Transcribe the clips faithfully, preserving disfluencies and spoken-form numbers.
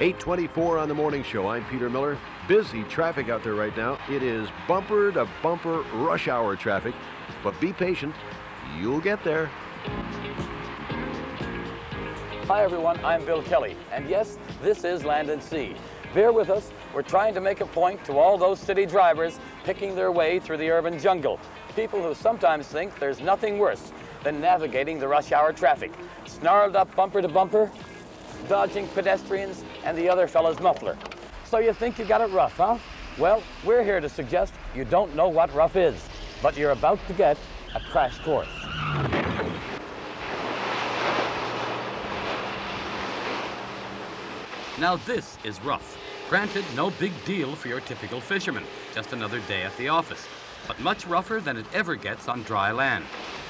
eight twenty-four on the morning show. I'm Peter Miller. Busy traffic out there right now. It is bumper to bumper rush hour traffic, but be patient. You'll get there. Hi everyone, I'm Bill Kelly, and yes, this is Land and Sea. Bear with us, we're trying to make a point to all those city drivers picking their way through the urban jungle. People who sometimes think there's nothing worse than navigating the rush hour traffic. Snarled up bumper to bumper, dodging pedestrians and the other fellow's muffler. So you think you got it rough, huh? Well, we're here to suggest you don't know what rough is, but you're about to get a crash course. Now this is rough. Granted, no big deal for your typical fisherman, just another day at the office, but much rougher than it ever gets on dry land.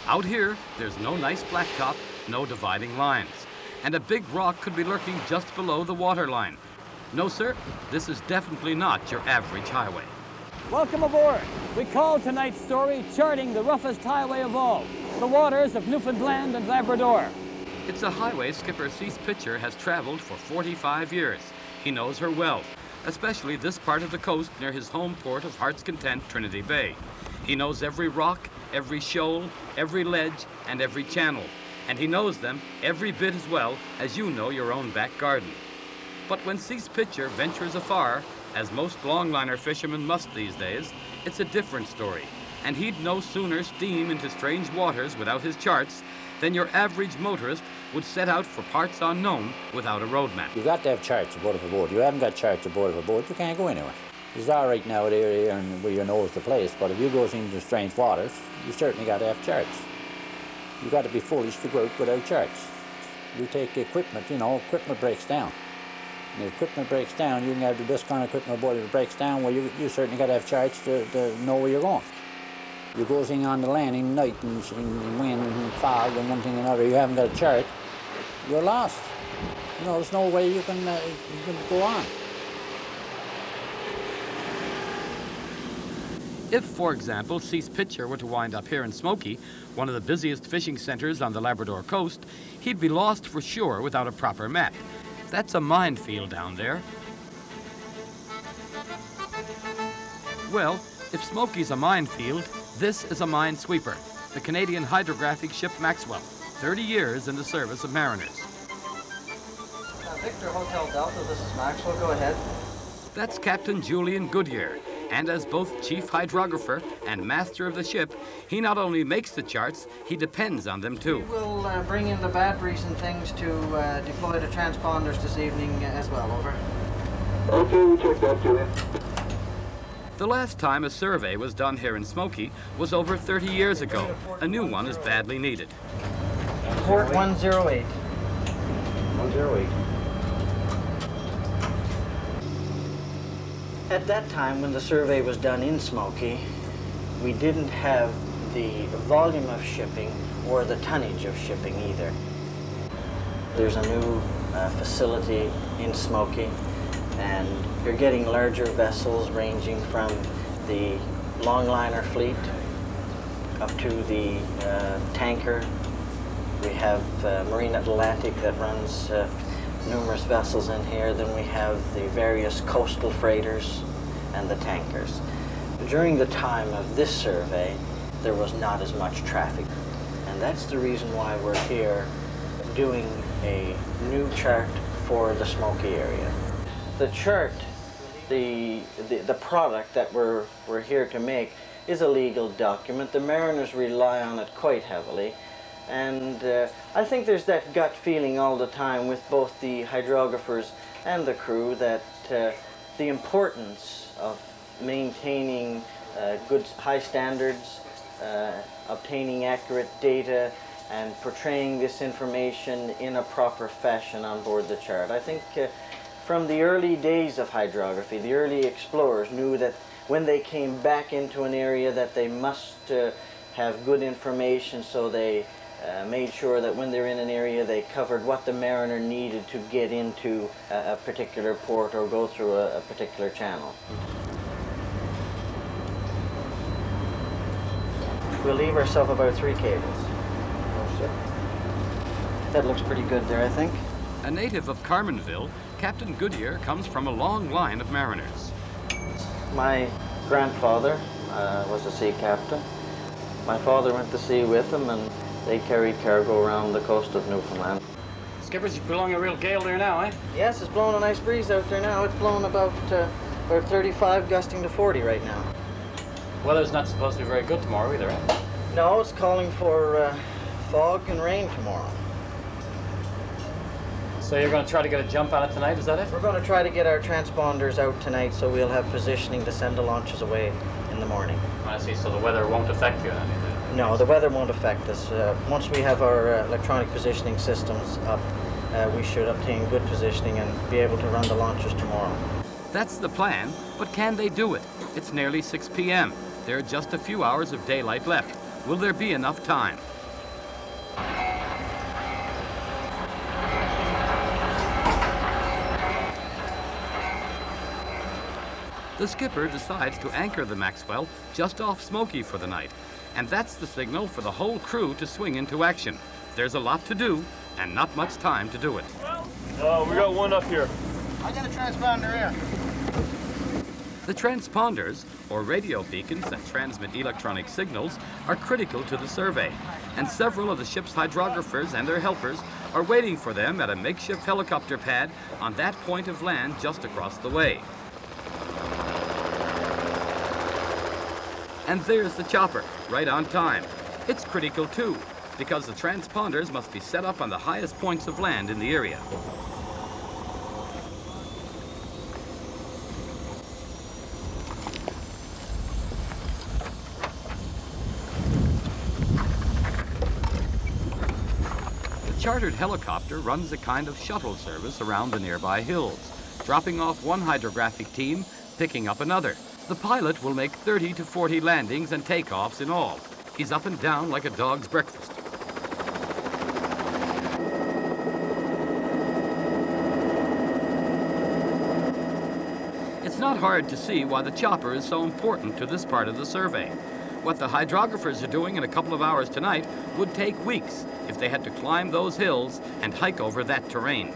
Out here, there's no nice blacktop, no dividing lines, and a big rock could be lurking just below the waterline. No, sir, this is definitely not your average highway. Welcome aboard. We call tonight's story Charting the Roughest Highway of All, the waters of Newfoundland and Labrador. It's a highway skipper Cec Pitcher has traveled for forty-five years. He knows her well, especially this part of the coast near his home port of Heart's Content, Trinity Bay. He knows every rock, every shoal, every ledge, and every channel. And he knows them every bit as well as you know your own back garden. But when Cec Pitcher ventures afar, as most longliner fishermen must these days, it's a different story. And he'd no sooner steam into strange waters without his charts than your average motorist would set out for parts unknown without a road map. You've got to have charts aboard of a boat. You haven't got charts aboard of a boat, you can't go anywhere. It's all right now there and where you know is the place, but if you go into strange waters, you certainly got to have charts. You've got to be foolish to go out without charts. You take equipment, you know, equipment breaks down. And if equipment breaks down, you can have the best kind of equipment aboard. If it breaks down, well, you, you certainly got to have charts to, to know where you're going. You're going on the land in night and wind and fog and one thing and another, you haven't got a chart, you're lost. You know, there's no way you can, uh, you can go on. If, for example, Cec Pitcher were to wind up here in Smoky, one of the busiest fishing centers on the Labrador coast, he'd be lost for sure without a proper map. That's a minefield down there. Well, if Smoky's a minefield, this is a mine sweeper, the Canadian hydrographic ship Maxwell, thirty years in the service of mariners. Uh, Victor Hotel Delta, this is Maxwell, go ahead. That's Captain Julien Goodyear, and as both chief hydrographer and master of the ship, he not only makes the charts, he depends on them too. We will uh, bring in the batteries and things to uh, deploy to transponders this evening as well, over. Okay, we check that, Julien. The last time a survey was done here in Smoky was over thirty years ago. A new one is badly needed. Port one oh eight. one oh eight. At that time, when the survey was done in Smoky, we didn't have the volume of shipping or the tonnage of shipping either. There's a new uh, facility in Smoky, and you're getting larger vessels ranging from the longliner fleet up to the uh, tanker. We have uh, Marine Atlantic that runs uh, numerous vessels in here. Then we have the various coastal freighters and the tankers. During the time of this survey, there was not as much traffic. And that's the reason why we're here doing a new chart for the Smoky area. The chart, the, the the product that we're we're here to make is a legal document. The mariners rely on it quite heavily, and uh, I think there's that gut feeling all the time with both the hydrographers and the crew that uh, the importance of maintaining uh, good high standards, uh, obtaining accurate data, and portraying this information in a proper fashion on board the chart. I think. Uh, From the early days of hydrography, the early explorers knew that when they came back into an area that they must uh, have good information, so they uh, made sure that when they're in an area they covered what the mariner needed to get into a, a particular port or go through a, a particular channel. We'll leave ourselves about three cables. That looks pretty good there, I think. A native of Carmanville, Captain Goodyear comes from a long line of mariners. My grandfather uh, was a sea captain. My father went to sea with him, and they carried cargo around the coast of Newfoundland. Skippers, you belong a real gale there now, eh? Yes, it's blowing a nice breeze out there now. It's blowing about, uh, about thirty-five, gusting to forty right now. Weather's not supposed to be very good tomorrow either, eh? No, it's calling for uh, fog and rain tomorrow. So you're going to try to get a jump on it tonight, is that it? We're going to try to get our transponders out tonight so we'll have positioning to send the launches away in the morning. I see, so the weather won't affect you in any way? No, the weather won't affect us. Uh, once we have our uh, electronic positioning systems up, uh, we should obtain good positioning and be able to run the launches tomorrow. That's the plan, but can they do it? It's nearly six P M There are just a few hours of daylight left. Will there be enough time? The skipper decides to anchor the Maxwell just off Smoky for the night. And that's the signal for the whole crew to swing into action. There's a lot to do and not much time to do it. Uh, we got one up here. I got a transponder here. The transponders, or radio beacons that transmit electronic signals, are critical to the survey. And several of the ship's hydrographers and their helpers are waiting for them at a makeshift helicopter pad on that point of land just across the way. And there's the chopper, right on time. It's critical too, because the transponders must be set up on the highest points of land in the area. The chartered helicopter runs a kind of shuttle service around the nearby hills, dropping off one hydrographic team, picking up another. The pilot will make thirty to forty landings and takeoffs in all. He's up and down like a dog's breakfast. It's not hard to see why the chopper is so important to this part of the survey. What the hydrographers are doing in a couple of hours tonight would take weeks if they had to climb those hills and hike over that terrain.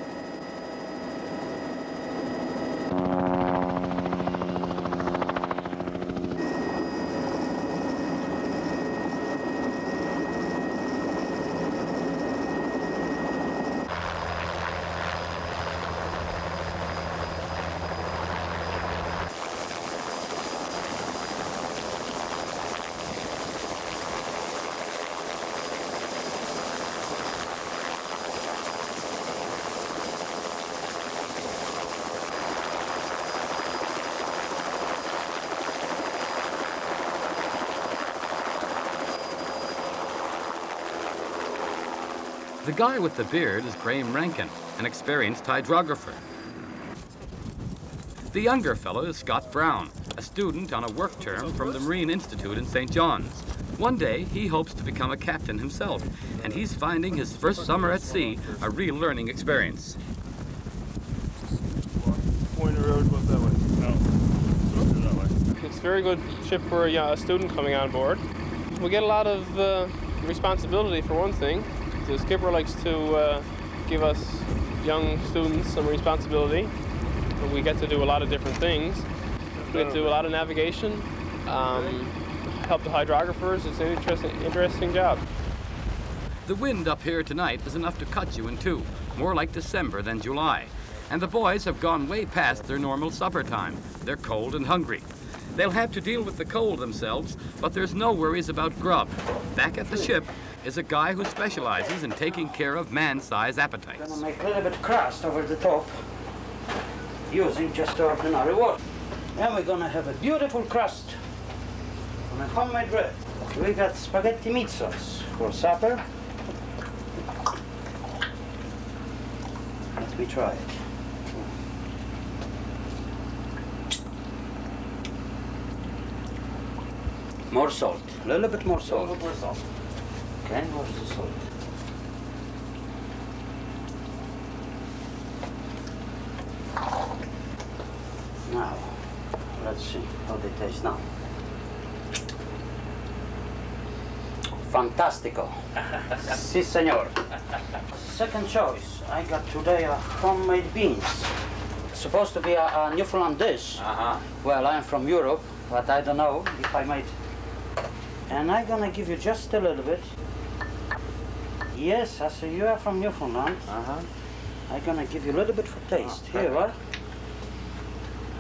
The guy with the beard is Graham Rankin, an experienced hydrographer. The younger fellow is Scott Brown, a student on a work term from the Marine Institute in Saint John's. One day, he hopes to become a captain himself, and he's finding his first summer at sea a real learning experience. Point of road was that way. No. It's a very good ship for a student coming on board. We get a lot of uh, responsibility for one thing. The skipper likes to uh, give us young students some responsibility. We get to do a lot of different things. We get to do a lot of navigation, um, help the hydrographers. It's an interesting, interesting job. The wind up here tonight is enough to cut you in two, more like December than July. And the boys have gone way past their normal supper time. They're cold and hungry. They'll have to deal with the cold themselves, but there's no worries about grub. Back at the ship is a guy who specializes in taking care of man-sized appetites. Gonna make a little bit of crust over the top, using just ordinary water. Then we're gonna have a beautiful crust on a homemade bread. We got spaghetti meat sauce for supper. Let me try it. More salt, a little bit more salt. A little bit more salt. Okay, where's the salt? Now, let's see how they taste now. Fantastico. Si, senor. Second choice, I got today uh, homemade beans. supposed to be a, a Newfoundland dish. Uh-huh. Well, I'm from Europe, but I don't know if I might. And I'm gonna give you just a little bit. Yes, I see you are from Newfoundland. Uh-huh. I'm gonna give you a little bit for taste. Oh, here, what?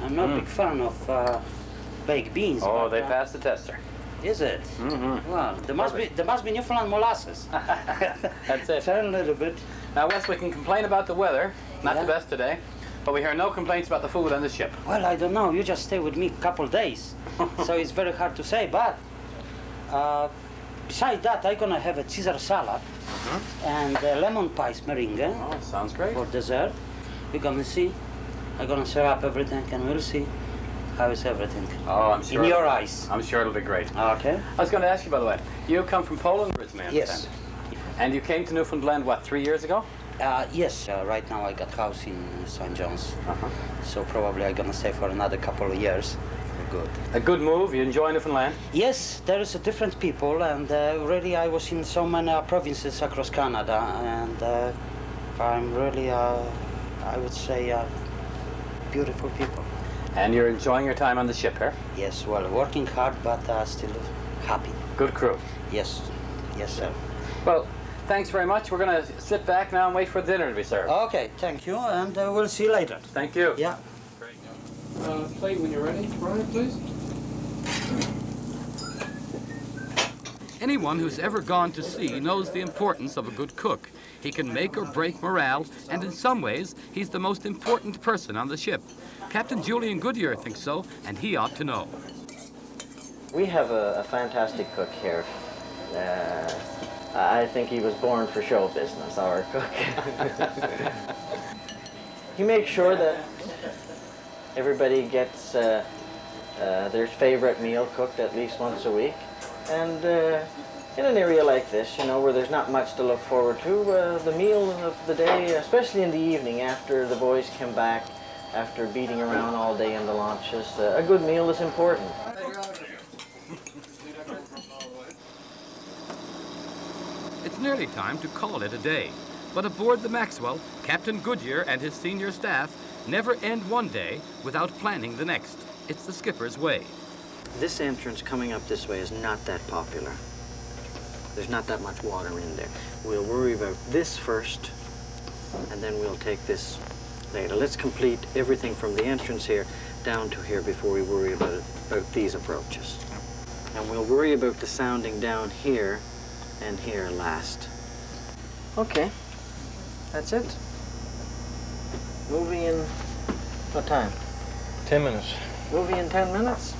I'm not a mm. big fan of uh, baked beans. Oh, but, they uh, passed the tester. Is it? Mm-hmm. Well, there must Perfect. be there must be Newfoundland molasses. That's it. Turn a little bit. Now, Wes, we can complain about the weather. Not yeah. the best today, but we hear no complaints about the food on the ship. Well, I don't know. You just stay with me a couple days, so it's very hard to say. But uh, besides that, I'm gonna have a Caesar salad mm-hmm. and a lemon pie meringue. Oh, sounds great. For dessert, we're gonna see. I'm gonna serve up everything, and we'll see. How is everything? Oh, I'm sure. In your eyes. I'm sure it'll be great. Okay. I was going to ask you, by the way, you come from Poland originally, I understand? Yes. And you came to Newfoundland, what, three years ago? Uh, yes. Uh, right now I got house in Saint John's. Uh-huh. So probably I'm going to stay for another couple of years. Good. A good move. You enjoy Newfoundland? Yes. There is a different people, and uh, really I was in so many provinces across Canada, and uh, I'm really, uh, I would say, uh, beautiful people. And you're enjoying your time on the ship here? Yes, well, working hard, but uh, still happy. Good crew. Yes, yes, sir. Well, thanks very much. We're going to sit back now and wait for dinner to be served. Okay, thank you, and uh, we'll see you later. Thank you. Yeah. Great. Uh, plate when you're ready, Brian, please. Anyone who's ever gone to sea knows the importance of a good cook. He can make or break morale, and in some ways, he's the most important person on the ship. Captain Julien Goodyear thinks so, and he ought to know. We have a, a fantastic cook here. Uh, I think he was born for show business, our cook. He makes sure that everybody gets uh, uh, their favorite meal cooked at least once a week. And uh, in an area like this, you know, where there's not much to look forward to, uh, the meal of the day, especially in the evening after the boys come back, after beating around all day in the launches, uh, a good meal is important. It's nearly time to call it a day. But aboard the Maxwell, Captain Goodyear and his senior staff never end one day without planning the next. It's the skipper's way. This entrance coming up this way is not that popular. There's not that much water in there. We'll worry about this first, and then we'll take this later. Let's complete everything from the entrance here down to here before we worry about, it, about these approaches. And we'll worry about the sounding down here and here last. Okay, that's it. Movie in what time? Ten minutes. Movie in ten minutes?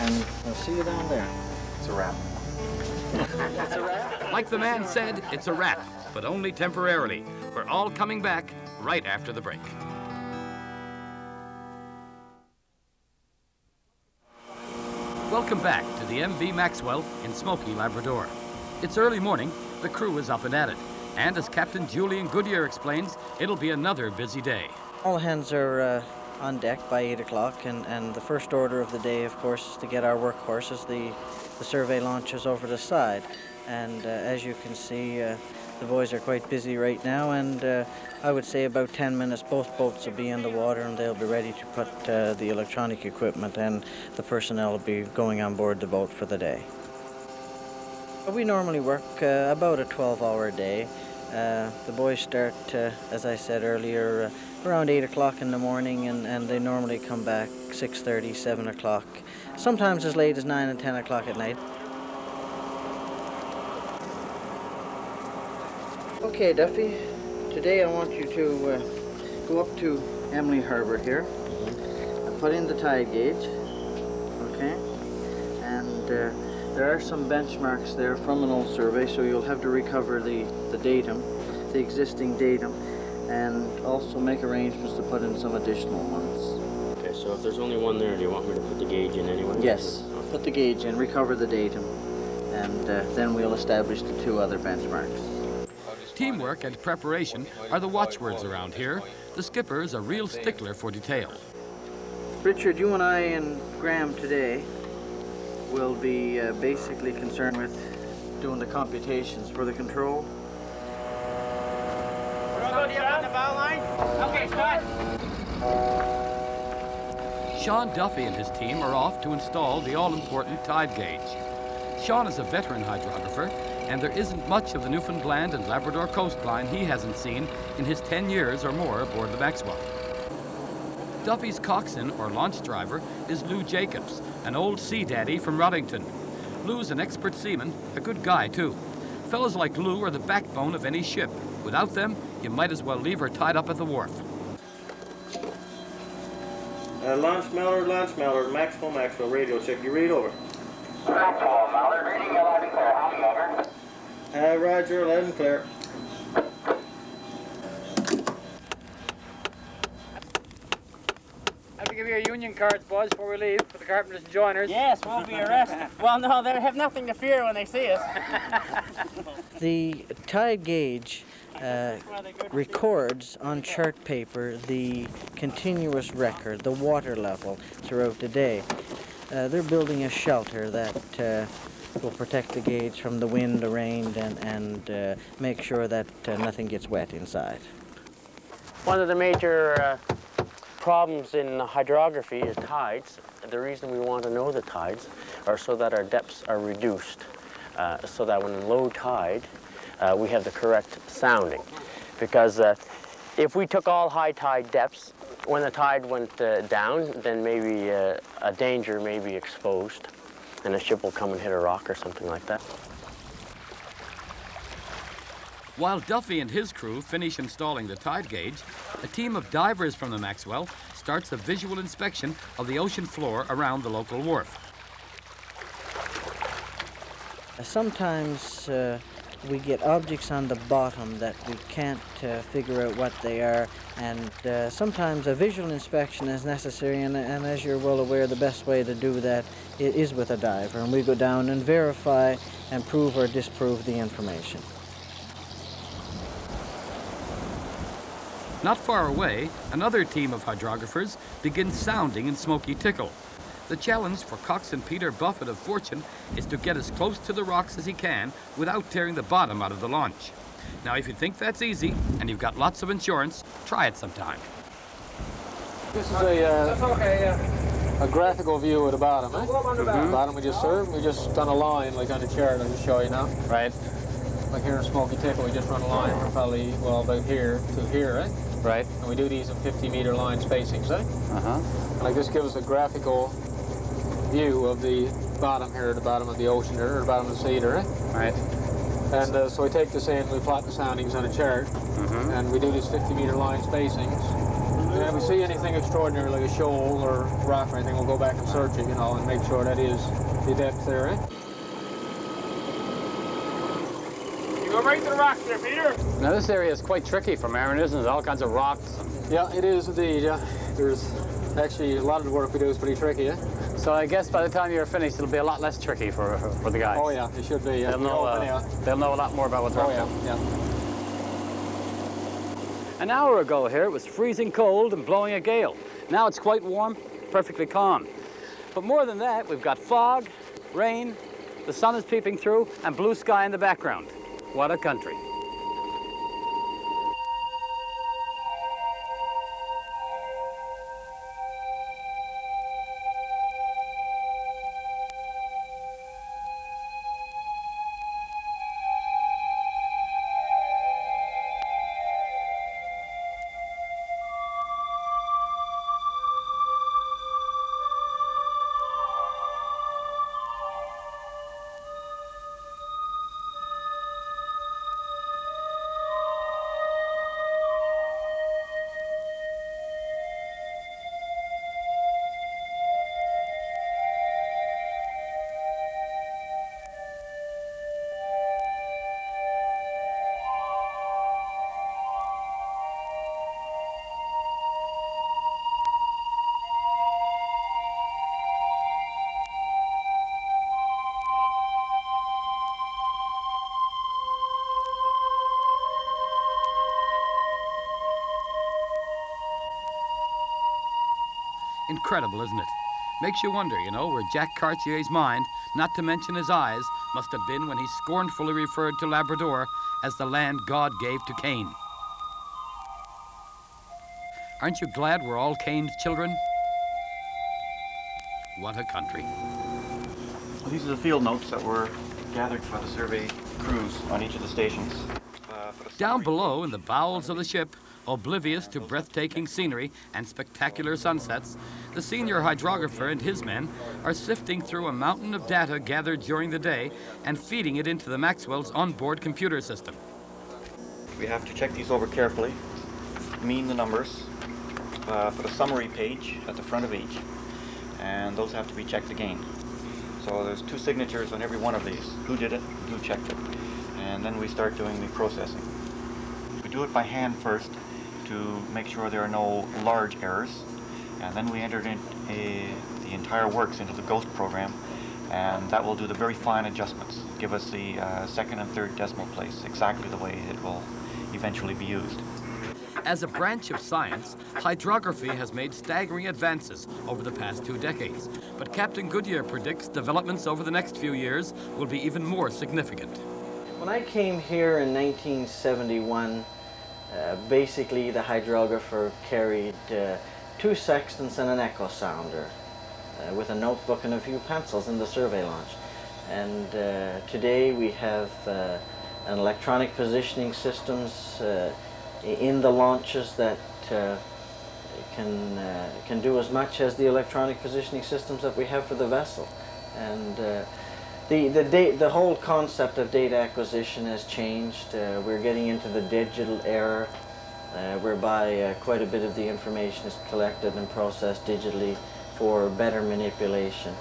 And I'll see you down there. It's a wrap. It's a wrap? Like the man said, it's a wrap, but only temporarily. We're all coming back right after the break. Welcome back to the M V Maxwell in Smoky, Labrador. It's early morning, the crew is up and at it. And as Captain Julien Goodyear explains, it'll be another busy day. All hands are uh... on deck by eight o'clock, and, and the first order of the day, of course, is to get our workhorses, the, the survey launches over the side. And uh, as you can see, uh, the boys are quite busy right now, and uh, I would say about ten minutes, both boats will be in the water, and they'll be ready to put uh, the electronic equipment, and the personnel will be going on board the boat for the day. We normally work uh, about a twelve hour day. Uh, the boys start, uh, as I said earlier, uh, around eight o'clock in the morning, and, and they normally come back six thirty, seven o'clock, sometimes as late as nine and ten o'clock at night. Okay, Duffy, today I want you to uh, go up to Emily Harbour here and put in the tide gauge, okay? And uh, there are some benchmarks there from an old survey, so you'll have to recover the, the datum, the existing datum, and also make arrangements to put in some additional ones. Okay, so if there's only one there, do you want me to put the gauge in anyway? Yes, okay. Put the gauge in, recover the datum, and uh, then we'll establish the two other benchmarks. Teamwork and preparation are the watchwords around here. The skipper is a real stickler for detail. Richard, you and I and Graham today will be uh, basically concerned with doing the computations for the control. Somebody on the bow line? Okay, start. Sean Duffy and his team are off to install the all-important tide gauge. Sean is a veteran hydrographer, and there isn't much of the Newfoundland and Labrador coastline he hasn't seen in his ten years or more aboard the Maxwell. Duffy's coxswain, or launch driver, is Lou Jacobs, an old sea daddy from Roddington. Lou's an expert seaman, a good guy, too. Fellas like Lou are the backbone of any ship. Without them, you might as well leave her tied up at the wharf. Uh, launch Mallard, launch Mallard, Maxwell, Maxwell, radio check. You read, over. Maxwell, Mallard, reading eleven and clear, howdy, over. Uh, roger, eleven clear. Give you your union cards, boys, before we leave for the carpenters and joiners. Yes, we'll be arrested. Well, no, they have nothing to fear when they see us. The tide gauge uh, records on chart paper the continuous record, the water level throughout the day. Uh, they're building a shelter that uh, will protect the gauge from the wind, the rain, and, and uh, make sure that uh, nothing gets wet inside. One of the major uh, problems in hydrography is tides. The reason we want to know the tides are so that our depths are reduced, uh, so that when in low tide, uh, we have the correct sounding. Because uh, if we took all high tide depths, when the tide went uh, down, then maybe uh, a danger may be exposed, and a ship will come and hit a rock or something like that. While Duffy and his crew finish installing the tide gauge, a team of divers from the Maxwell starts a visual inspection of the ocean floor around the local wharf. Sometimes uh, we get objects on the bottom that we can't uh, figure out what they are, and uh, sometimes a visual inspection is necessary, and, and as you're well aware, the best way to do that is with a diver, and we go down and verify and prove or disprove the information. Not far away, another team of hydrographers begins sounding in Smoky Tickle. The challenge for coxswain Peter Buffett of Fortune is to get as close to the rocks as he can without tearing the bottom out of the launch. Now, if you think that's easy and you've got lots of insurance, try it sometime. This is a, uh, okay, yeah. a graphical view of the bottom, eh? Mm-hmm. The bottom we just served. We just done a line, like on the chart, I'll just show you now. Right. Like here in Smoky Tickle, we just run a line from probably, well, about here to here, right? Right. And we do these in fifty meter line spacings, right? Uh-huh. And like this gives us a graphical view of the bottom here, the bottom of the ocean here, or the bottom of the sea there, right? Right. And uh, so we take this in, we plot the soundings on a chart, mm-hmm. and we do these fifty meter line spacings. And if we see anything extraordinary, like a shoal or rock or anything, we'll go back and search it, you know, and make sure that is the depth there, right? Right to the rocks there, Peter. Now this area is quite tricky for mariners, and there's all kinds of rocks. And... Yeah, it is indeed. Yeah. There's actually a lot of the work we do is pretty tricky. Eh? So I guess by the time you're finished, it'll be a lot less tricky for for the guys. Oh yeah, it should be. Yeah. They'll know. Uh, yeah. They'll know a lot more about what's going on. Oh yeah, yeah. An hour ago here, it was freezing cold and blowing a gale. Now it's quite warm, perfectly calm. But more than that, we've got fog, rain, the sun is peeping through, and blue sky in the background. What a country. Incredible, isn't it? Makes you wonder, you know, where Jack Cartier's mind, not to mention his eyes, must have been when he scornfully referred to Labrador as the land God gave to Cain. Aren't you glad we're all Cain's children? What a country. Well, these are the field notes that were gathered by the survey crews on each of the stations. Uh, Down below in the bowels of the ship, oblivious to breathtaking scenery and spectacular sunsets, the senior hydrographer and his men are sifting through a mountain of data gathered during the day and feeding it into the Maxwell's onboard computer system. We have to check these over carefully, mean the numbers, uh, put a summary page at the front of each, and those have to be checked again. So there's two signatures on every one of these, who did it, who checked it, and then we start doing the processing. We do it by hand first, to make sure there are no large errors, and then we entered in a, the entire works into the GHOST program, and that will do the very fine adjustments, give us the uh, second and third decimal place exactly the way it will eventually be used. As a branch of science, hydrography has made staggering advances over the past two decades, but Captain Goodyear predicts developments over the next few years will be even more significant. When I came here in nineteen seventy-one, Uh, basically, the hydrographer carried uh, two sextants and an echo sounder uh, with a notebook and a few pencils in the survey launch. And uh, today we have uh, an electronic positioning systems uh, in the launches that uh, can, uh, can do as much as the electronic positioning systems that we have for the vessel. And uh, The, the, the whole concept of data acquisition has changed. Uh, we're getting into the digital era uh, whereby uh, quite a bit of the information is collected and processed digitally for better manipulation.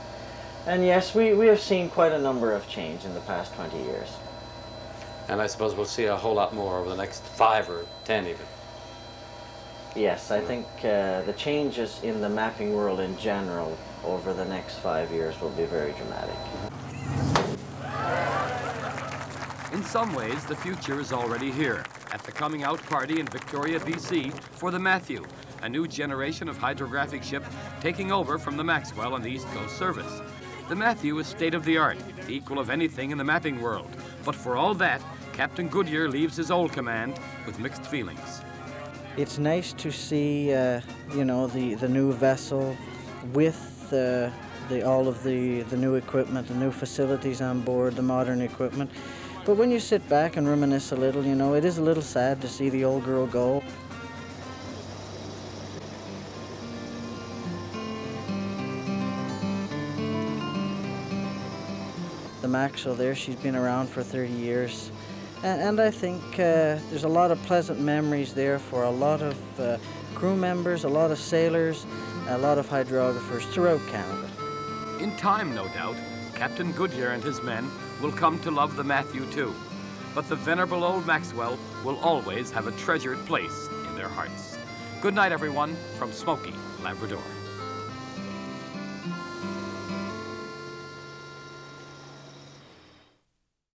And yes, we, we have seen quite a number of change in the past twenty years. And I suppose we'll see a whole lot more over the next five or ten even. Yes, I think uh, the changes in the mapping world in general over the next five years will be very dramatic. In some ways, the future is already here, at the coming out party in Victoria, B C for the Matthew, a new generation of hydrographic ship taking over from the Maxwell on the East Coast service. The Matthew is state-of-the-art, the equal of anything in the mapping world. But for all that, Captain Goodyear leaves his old command with mixed feelings. It's nice to see, uh, you know, the, the new vessel with uh, the, all of the, the new equipment, the new facilities on board, the modern equipment. But when you sit back and reminisce a little, you know, it is a little sad to see the old girl go. The Maxwell there, she's been around for thirty years. And, and I think uh, there's a lot of pleasant memories there for a lot of uh, crew members, a lot of sailors, a lot of hydrographers throughout Canada. In time, no doubt, Captain Goodyear and his men will come to love the Matthew too. But the venerable old Maxwell will always have a treasured place in their hearts. Good night, everyone, from Smoky, Labrador.